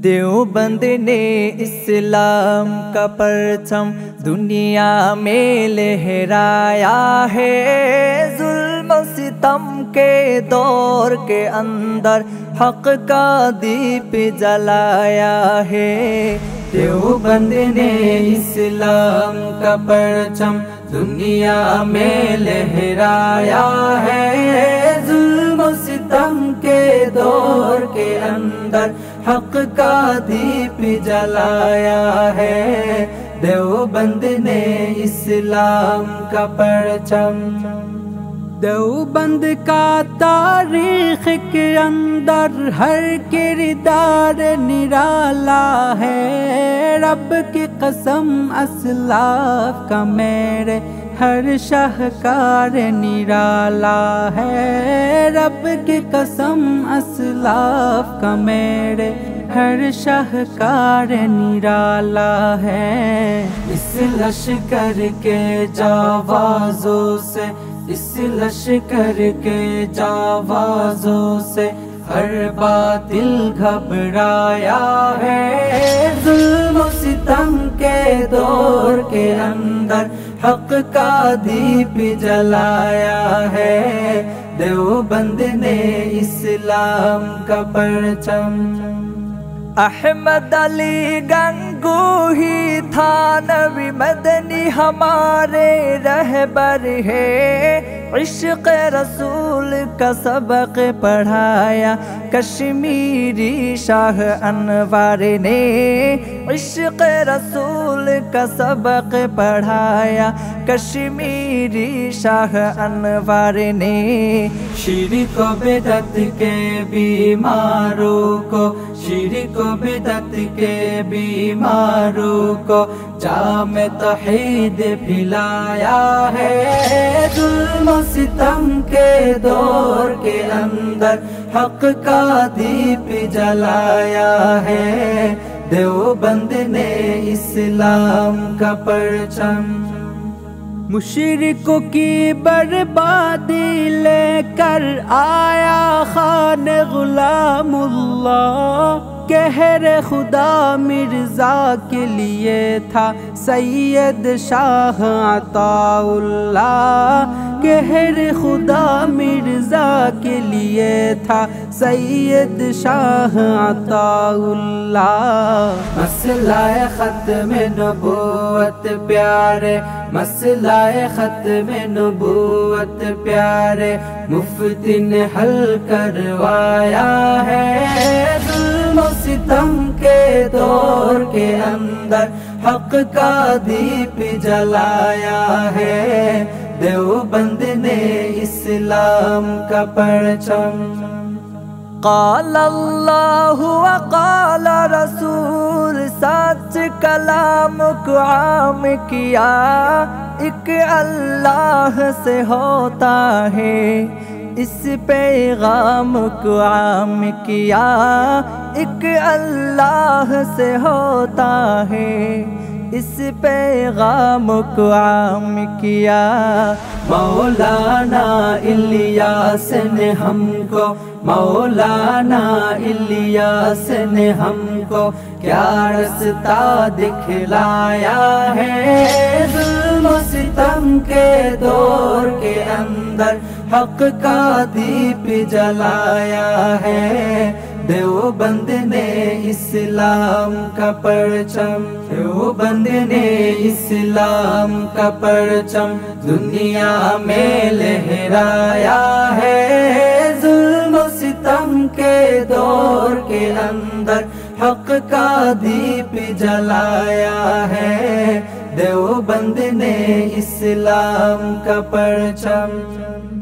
देवबंद ने इस्लाम का परचम दुनिया में लहराया है। जुल्म सितम के दौर के अंदर हक का दीप जलाया है। देवबंद ने इस्लाम का परचम दुनिया में लहराया है। जुल्म सितम के दौर के अंदर हक का दीप जलाया है। देवबंद ने इस्लाम का परचम। देवबंद का तारीख के अंदर हर किरदार निराला है। रब की कसम असलाफ का मेरे हर शाहकार निराला है। रब की कसम असलाफ का मेरे हर शाहकार निराला है। इस लश्कर के जावाजों से, इस लश्कर के जावाजों से हर बातिल घबराया है। जुल्म सितम के दौर के अंदर हक का दीप जलाया है। देवबंद ने इस्लाम का परचम। अहमद अली गंगोही था नबी मदनी हमारे रहबर है। इश्क रसूल का सबक पढ़ाया कश्मीरी शाह अनवारे ने। इश्क रसूल का सबक पढ़ाया कश्मीरी शाह अनवारे ने। शिर्क व बिदअत के बीमारों को, शिर्क व बिदअत के बीमारों को जाम तौहीद पिलाया है। जुल्म सितम के दौर के अंदर हक का दीप जलाया है। देवबंद ने इस्लाम का परचम। मुशरिकों की बर्बादी लेकर आया खान गुलामुल्ला। कहर खुदा मिर्जा के लिए था सैयद शाह अताउल्ला। कहर खुदा मिर्जा के लिए था सैयद शाह अताउल्ला। मसला ख़त्म नबूवत प्यारे, मसला ख़त्म नबूवत प्यारे मुफ्ती ने हल करवाया है। जुल्म सितम के दौर के अंदर हक का दीप जलाया है। देवबंद ने इस्लाम का परचम। क़ाल अल्लाहु व क़ाल रसूल सच कलाम को आम किया। एक अल्लाह से होता है इस पैगाम को आम किया। एक अल्लाह से होता है इस पैगाम को आम किया। मौलाना इलियास ने हमको, मौलाना इलियास ने हमको क्या रास्ता दिखलाया है। जुल्म सितम के दौर के अंदर हक का दीप जलाया है। देवबंद ने इस्लाम का परचम। देवबंद ने इस्लाम का परचम दुनिया में लहराया है। जुल्म सितम के दौर के अंदर हक का दीप जलाया है। देवबंद ने इस्लाम का परचम।